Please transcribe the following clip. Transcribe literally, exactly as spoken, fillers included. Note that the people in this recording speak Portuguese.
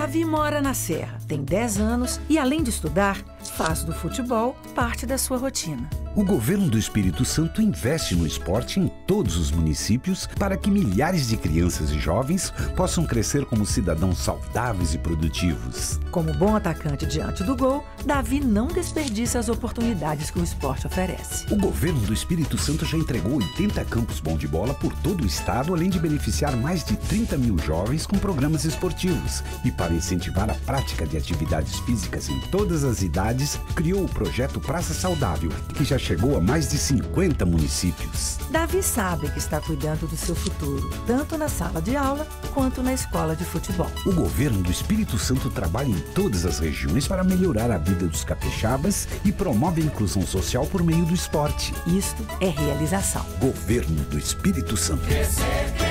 Davi mora na Serra, tem dez anos e, além de estudar, faz do futebol parte da sua rotina. O governo do Espírito Santo investe no esporte em todos os municípios para que milhares de crianças e jovens possam crescer como cidadãos saudáveis e produtivos. Como bom atacante diante do gol, Davi não desperdiça as oportunidades que o esporte oferece. O governo do Espírito Santo já entregou oitenta campos bom de bola por todo o estado, além de beneficiar mais de trinta mil jovens com programas esportivos. E para incentivar a prática de atividades físicas em todas as idades, criou o projeto Praça Saudável, que já chegou a mais de cinquenta municípios. Davi sabe que está cuidando do seu futuro, tanto na sala de aula quanto na escola de futebol. O governo do Espírito Santo trabalha em todas as regiões para melhorar a vida dos capixabas e promove a inclusão social por meio do esporte. Isto é realização. Governo do Espírito Santo.